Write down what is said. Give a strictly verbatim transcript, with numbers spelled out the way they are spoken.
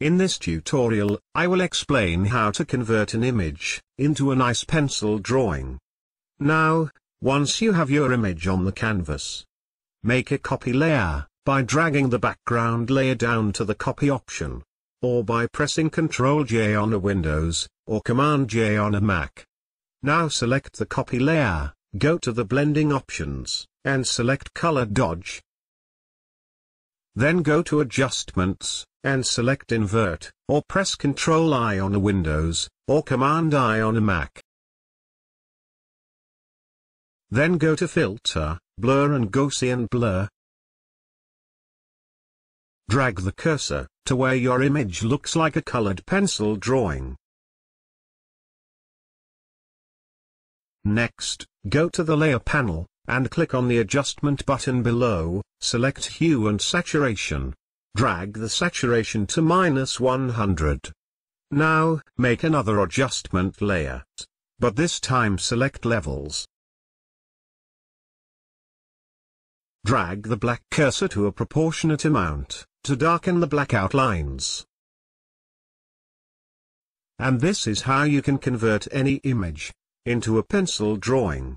In this tutorial, I will explain how to convert an image into a nice pencil drawing. Now, once you have your image on the canvas, make a copy layer by dragging the background layer down to the copy option, or by pressing control J on a Windows, or command J on a Mac. Now select the copy layer, go to the blending options, and select color dodge. Then go to adjustments, and select invert, or press control I on a Windows, or command I on a Mac. Then go to filter, blur and Gaussian blur. Drag the cursor to where your image looks like a colored pencil drawing. Next, go to the layer panel, and click on the adjustment button below, select hue and saturation. Drag the saturation to minus one hundred. Now, make another adjustment layer, but this time select levels. Drag the black cursor to a proportionate amount, to darken the black outlines. And this is how you can convert any image into a pencil drawing.